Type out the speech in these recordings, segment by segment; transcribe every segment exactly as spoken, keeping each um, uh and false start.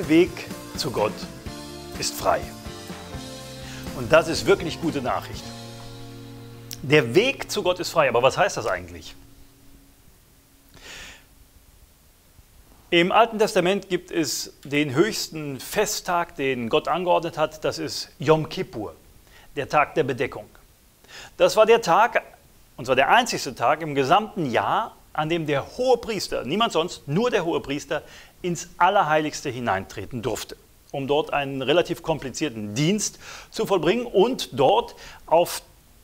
Ihr Weg zu Gott ist frei. Und das ist wirklich gute Nachricht. Der Weg zu Gott ist frei, aber was heißt das eigentlich? Im Alten Testament gibt es den höchsten Festtag, den Gott angeordnet hat, das ist Yom Kippur, der Tag der Bedeckung. Das war der Tag, und zwar der einzigste Tag im gesamten Jahr, an dem der Hohepriester, niemand sonst, nur der Hohepriester, ins Allerheiligste hineintreten durfte, um dort einen relativ komplizierten Dienst zu vollbringen und dort auf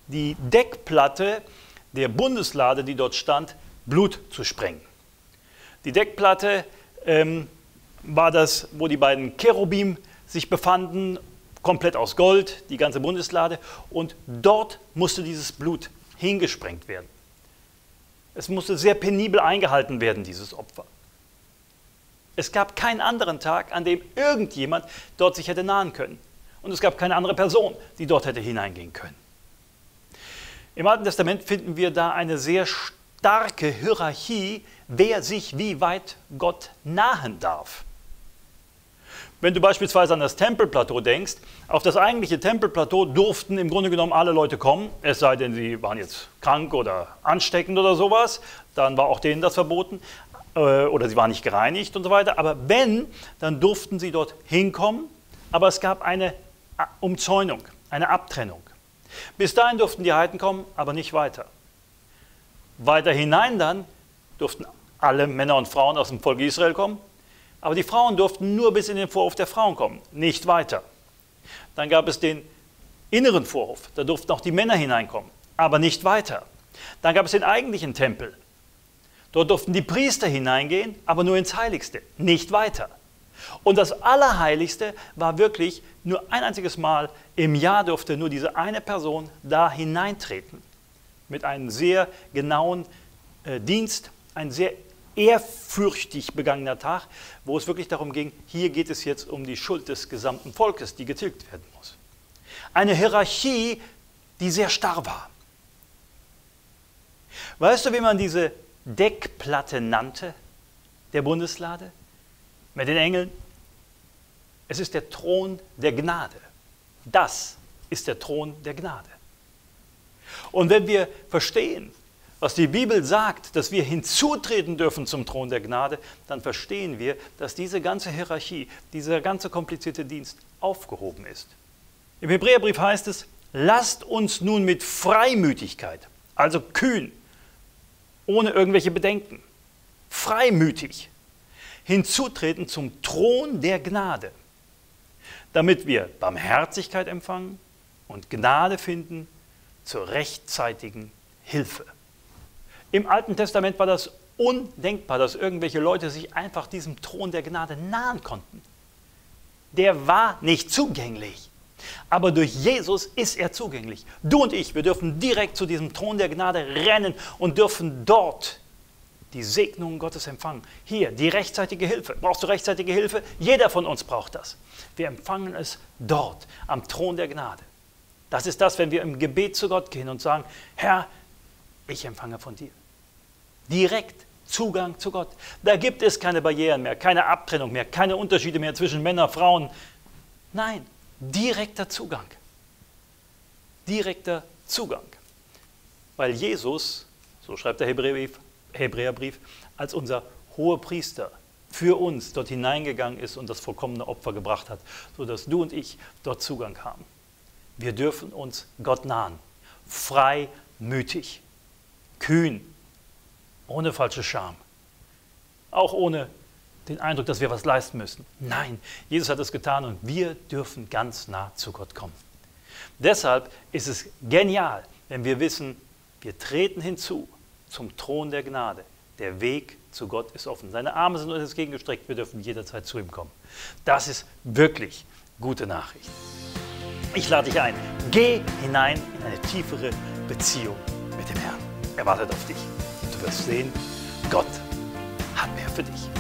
die Deckplatte der Bundeslade, die dort stand, Blut zu sprengen. Die Deckplatte ähm, war das, wo die beiden Cherubim sich befanden, komplett aus Gold, die ganze Bundeslade. Und dort musste dieses Blut hingesprengt werden. Es musste sehr penibel eingehalten werden, dieses Opfer. Es gab keinen anderen Tag, an dem irgendjemand dort sich hätte nahen können. Und es gab keine andere Person, die dort hätte hineingehen können. Im Alten Testament finden wir da eine sehr starke Hierarchie, wer sich wie weit Gott nahen darf. Wenn du beispielsweise an das Tempelplateau denkst, auf das eigentliche Tempelplateau durften im Grunde genommen alle Leute kommen, es sei denn, sie waren jetzt krank oder ansteckend oder sowas, dann war auch denen das verboten, oder sie waren nicht gereinigt und so weiter, aber wenn, dann durften sie dort hinkommen, aber es gab eine Umzäunung, eine Abtrennung. Bis dahin durften die Heiden kommen, aber nicht weiter. Weiter hinein dann durften alle Männer und Frauen aus dem Volk Israel kommen, aber die Frauen durften nur bis in den Vorhof der Frauen kommen, nicht weiter. Dann gab es den inneren Vorhof, da durften auch die Männer hineinkommen, aber nicht weiter. Dann gab es den eigentlichen Tempel, dort durften die Priester hineingehen, aber nur ins Heiligste, nicht weiter. Und das Allerheiligste war wirklich nur ein einziges Mal im Jahr durfte nur diese eine Person da hineintreten. Mit einem sehr genauen äh, Dienst, ein sehr ehrfürchtig begangener Tag, wo es wirklich darum ging, hier geht es jetzt um die Schuld des gesamten Volkes, die getilgt werden muss. Eine Hierarchie, die sehr starr war. Weißt du, wie man diese Deckplatte nannte, der Bundeslade? Mit den Engeln? Es ist der Thron der Gnade. Das ist der Thron der Gnade. Und wenn wir verstehen, was die Bibel sagt, dass wir hinzutreten dürfen zum Thron der Gnade, dann verstehen wir, dass diese ganze Hierarchie, dieser ganze komplizierte Dienst aufgehoben ist. Im Hebräerbrief heißt es, lasst uns nun mit Freimütigkeit, also kühn, ohne irgendwelche Bedenken, freimütig hinzutreten zum Thron der Gnade, damit wir Barmherzigkeit empfangen und Gnade finden, zur rechtzeitigen Hilfe. Im Alten Testament war das undenkbar, dass irgendwelche Leute sich einfach diesem Thron der Gnade nahen konnten. Der war nicht zugänglich, aber durch Jesus ist er zugänglich. Du und ich, wir dürfen direkt zu diesem Thron der Gnade rennen und dürfen dort die Segnungen Gottes empfangen. Hier, die rechtzeitige Hilfe. Brauchst du rechtzeitige Hilfe? Jeder von uns braucht das. Wir empfangen es dort, am Thron der Gnade. Das ist das, wenn wir im Gebet zu Gott gehen und sagen, Herr, ich empfange von dir. Direkt Zugang zu Gott. Da gibt es keine Barrieren mehr, keine Abtrennung mehr, keine Unterschiede mehr zwischen Männern und Frauen. Nein, direkter Zugang. Direkter Zugang. Weil Jesus, so schreibt der Hebräerbrief, Hebräerbrief als unser Hohepriester für uns dort hineingegangen ist und das vollkommene Opfer gebracht hat, sodass du und ich dort Zugang haben. Wir dürfen uns Gott nahen, freimütig, kühn, ohne falsche Scham, auch ohne den Eindruck, dass wir was leisten müssen. Nein, Jesus hat es getan und wir dürfen ganz nah zu Gott kommen. Deshalb ist es genial, wenn wir wissen, wir treten hinzu zum Thron der Gnade. Der Weg zu Gott ist offen. Seine Arme sind uns entgegengestreckt, wir dürfen jederzeit zu ihm kommen. Das ist wirklich gute Nachricht. Ich lade dich ein, geh hinein in eine tiefere Beziehung mit dem Herrn. Er wartet auf dich. Du wirst sehen, Gott hat mehr für dich.